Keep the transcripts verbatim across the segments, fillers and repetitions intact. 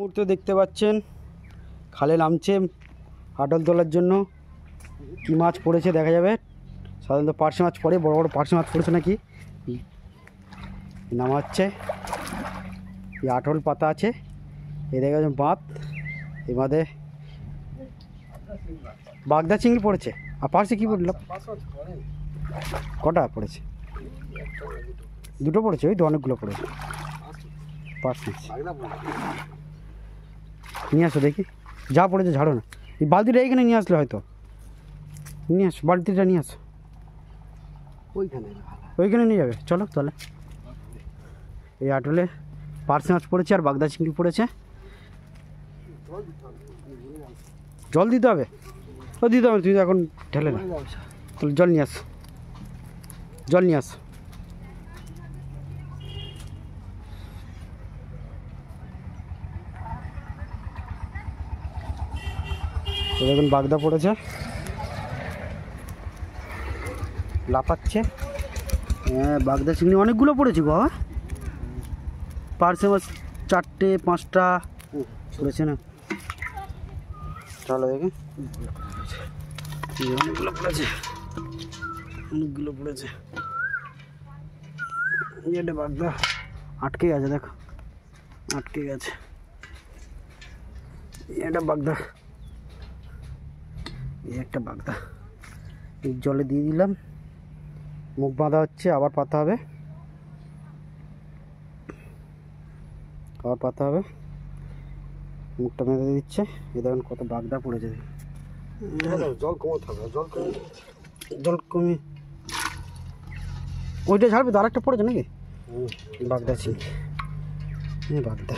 মুহূর্তে দেখতে পাচ্ছেন খালে নামছে আটল তোলার জন্য। কী মাছ পড়েছে দেখা যাবে, সাধারণত পার্শে মাছ পড়ে, বড় বড় পার্শে মাছ পড়েছে নাকি নামাচ্ছে। এই আটল পাতা আছে, এ দেখা যাচ্ছে বাঁধ, এ বাঁধে বাগদা চিংড়ি পড়েছে। আর পার্শে কী পড়ল, কটা পড়েছে? দুটো পড়েছে, ওই তো অনেকগুলো পড়েছে। নিয়ে আসো দেখি, যা পড়েছে ঝাড়ো না, এই বালতিটা এইখানে নিয়ে আসলে হয়তো। নিয়ে আসো বালতিটা, নিয়ে আসো, ওইখানে ওইখানে নিয়ে যাবে। চলো তাহলে, এই আটলে পার্শে মাছ পড়েছে আর বাগদা চিংড়ি পড়েছে। জল দিতে হবে? ও দিতে হবে, তুই এখন ঢেলে না, তাহলে জল নিয়ে আসো, জল নিয়ে আসো। দেখুন বাগদা পড়েছে, লাফাচ্ছে। হ্যাঁ বাগদা চিংড়ি অনেকগুলো পড়েছে গো, পার্শে মাছ চারটে পাঁচটা পড়েছে না। চলো দেখে, অনেকগুলো পড়েছে, অনেকগুলো পড়েছে। এটা বাগদা আটকে গেছে, দেখো আটকে গেছে, এটা বাগদা, এই একটা বাগদা। এই জলে দিয়ে দিলাম, মুখ বাঁধা হচ্ছে, আবার পাতা হবে, আবার পাতা হবে, মুখটা বেঁধে দিচ্ছে। এই দেখুন কত বাগদা পড়েছে, জল কমাতে হবে, জল কমে জল কমে ওইটা ছাড়বে। তো আরেকটা পড়েছে নাকি বাগদা চিংড়ি, হ্যাঁ বাগদা,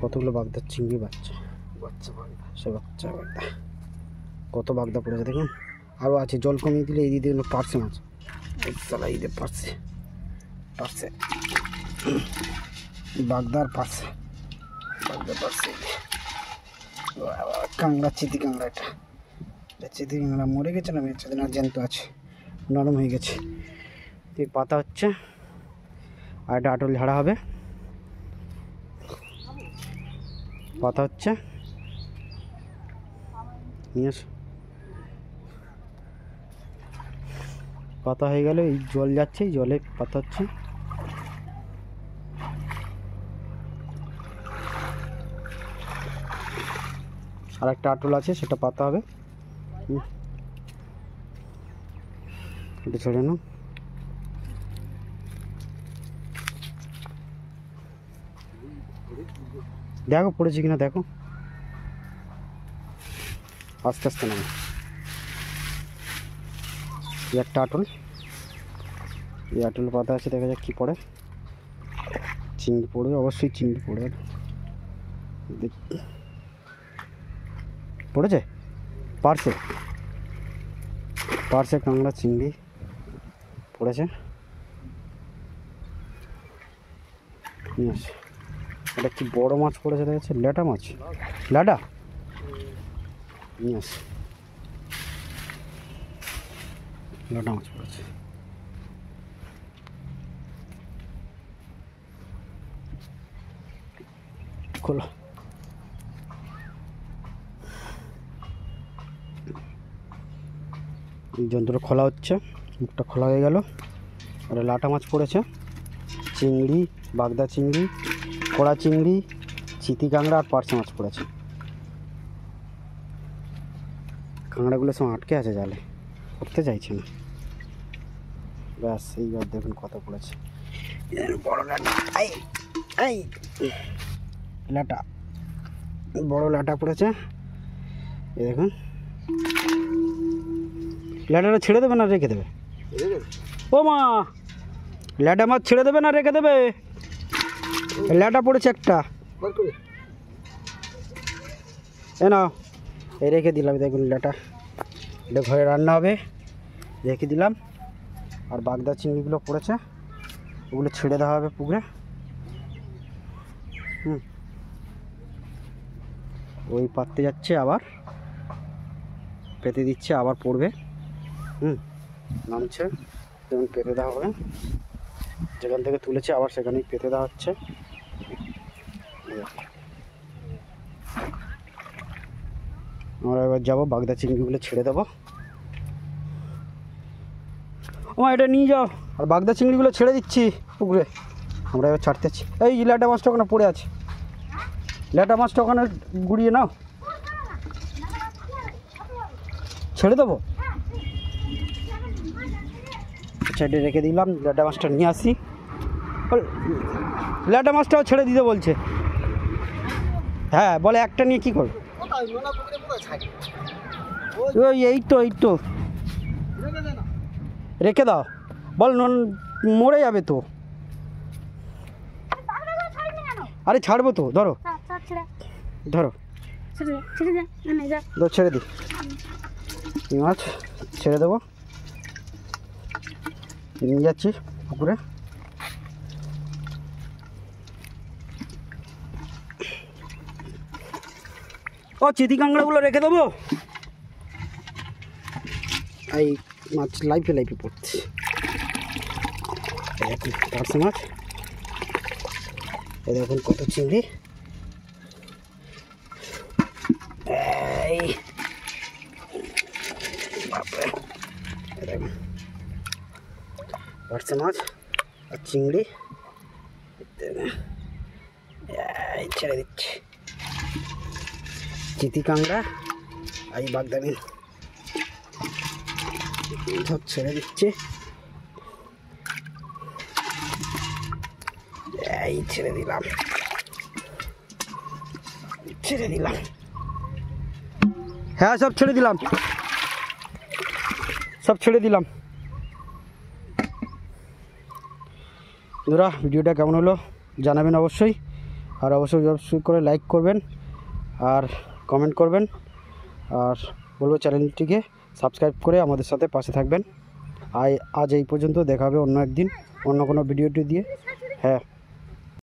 কতগুলো বাগদা চিংড়ি বাচ্চা বাচ্চা বাগদা, সে বাচ্চা বাগদা, কত বাগদা পড়েছে দেখুন। আরও আছে, জল কমিয়ে দিলে এই দিদি পার্শে মাছ, এই দিয়ে পার্শে পার্শে বাগদার পার্শে বাগদার পার্শে কাঁংড়া, চিতি কাঁংড়া, এটা চিতি কাঁংড়া মরে গেছে না, সেদিন আর জ্যান্ত আছে, নরম হয়ে গেছে। এই পাতা হচ্ছে আর এটা আটল ঝাড়া হবে, পাতা হচ্ছে। নিয়ে আসো, পাতা হয়ে গেল, এই জল যাচ্ছে, জলে পাতা হচ্ছে। আর একটা আটল আছে, সেটা পাতা হবে, এটা ছেড়ে নাও। দেখো পড়েছে কিনা, দেখো আস্তে আস্তে নামে। এই একটা আটল, এই আটল পাতা আছে, দেখা যাক কী পড়ে। চিংড়ি পড়বে অবশ্যই, চিংড়ি পড়বে। পড়েছে পার্শে, পার্শে কাঁংড়া চিংড়ি পড়েছে। এটা কি বড় মাছ পড়েছে, দেখা যাচ্ছে ল্যাটা মাছ, ল্যাটা। নিয়ে আসে ল্যাটা মাছ পড়েছে, খোলো। এই যন্ত্র খোলা হচ্ছে, মুখটা খোলা হয়ে গেল। ওটা ল্যাটা মাছ পড়েছে, চিংড়ি, বাগদা চিংড়ি, কড়া চিংড়ি, চিতি কাঁংড়া আর পার্শে মাছ পড়েছে। কাঁংড়াগুলো সব আটকে আছে জালে, উঠতে চাইছে না। ব্যাস এইবার দেখুন কত পড়েছে, বড় ল্যাটা, এই এই ল্যাটা, বড় ল্যাটা পড়েছে। এই দেখুন ল্যাটাটা ছেড়ে দেবে না রেখে দেবে? ও মা, ল্যাটা মাছ ছেড়ে দেবে না রেখে দেবে? ল্যাটা পড়েছে একটা, এ না এই রেখে দিলাম। দেখুন ল্যাটা, এটা ঘরে রান্না হবে, রেখে দিলাম। আর বাগদা চিংড়িগুলো পড়েছে, ওগুলো ছেড়ে দেওয়া হবে পুকুরে। হুম, ওই পাততে যাচ্ছে, আবার পেতে দিচ্ছে, আবার পড়বে। হুম, নামছে, যেমন পেতে দেওয়া হবে, যেখান থেকে তুলেছে আবার সেখানেই পেতে দেওয়া হচ্ছে। আমরা এবার যাবো বাগদা চিংড়িগুলো ছেড়ে দেবো। আমার এটা নিয়ে যাও, আর বাগদা চিংড়িগুলো ছেড়ে দিচ্ছি পুকুরে। আমরা এবার ছাড়তেছি। এই ল্যাটা মাছটা ওখানে পড়ে আছে, ল্যাটা মাছটা ওখানে গুড়িয়ে নাও, ছেড়ে দেবো। ছেড়ে রেখে দিলাম, ল্যাটা মাছটা নিয়ে আসি। ল্যাটা মাছটাও ছেড়ে দিতে বলছে। হ্যাঁ বলে একটা নিয়ে কী করবে। ওই এই তো এই তো রেখে দাও, বল নন মরে যাবে তো। আরে ছাড়বো তো, ধরো ধরো ছেড়ে দি মাছ, ছেড়ে দেবো। নিয়ে যাচ্ছি পুকুরে। ও চিতি কাঁকড়াগুলো রেখে দেবো। এই মাছ লাইফে লাইফে পড়ছে, পাঁচশো মাছ। এ দেখুন কত চিংড়ি, পাঁচশো মাছ আর চিংড়ি। ছেড়ে দিচ্ছি চিতি কাঁকড়া আর বাগদানি সব ছেড়ে দিচ্ছে। এই ছেড়ে দিলাম, ছেড়ে দিলাম, হ্যাঁ সব ছেড়ে দিলাম, সব ছেড়ে দিলাম। বন্ধুরা ভিডিওটা কেমন হলো জানাবেন অবশ্যই, আর অবশ্যই অবশ্যই করে লাইক করবেন আর কমেন্ট করবেন, আর বলবো চ্যানেলটিকে সাবস্ক্রাইব করে আমাদের সাথে পাশে থাকবেন। আজ এই পর্যন্ত, দেখা হবে অন্য একদিন অন্য কোনো ভিডিওটি দিয়ে। হ্যাঁ।